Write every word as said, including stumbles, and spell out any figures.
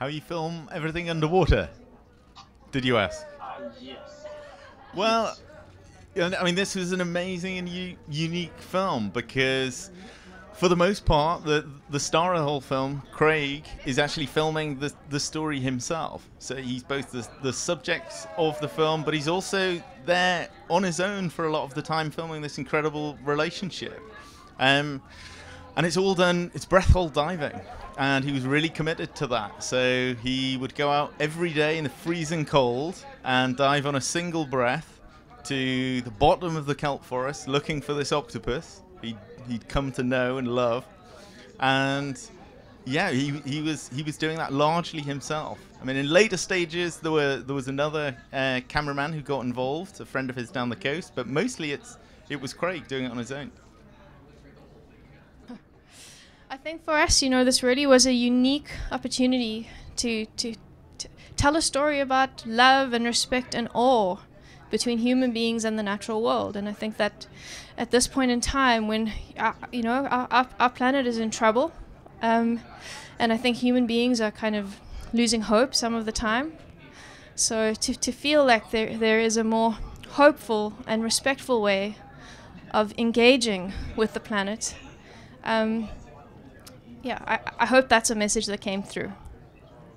How you film everything underwater? Did you ask? Uh, yes. Well, I mean, this was an amazing and u unique film because, for the most part, the the star of the whole film, Craig, is actually filming the the story himself. So he's both the the subject of the film, but he's also there on his own for a lot of the time, filming this incredible relationship. Um, and it's all done. It's breath-hold diving, and he was really committed to that. So he would go out every day in the freezing cold and dive on a single breath to the bottom of the kelp forest, looking for this octopus he'd, he'd come to know and love. And yeah, he, he was he was doing that largely himself. I mean, in later stages there were there was another uh, cameraman who got involved, a friend of his down the coast, but mostly it's it was Craig doing it on his own. I think for us, you know, this really was a unique opportunity to to, to tell a story about love and respect and awe between human beings and the natural world. And I think that at this point in time, when uh, you know, our, our, our planet is in trouble, um, and I think human beings are kind of losing hope some of the time, so to, to feel like there there is a more hopeful and respectful way of engaging with the planet, um, yeah, I, I hope that's a message that came through.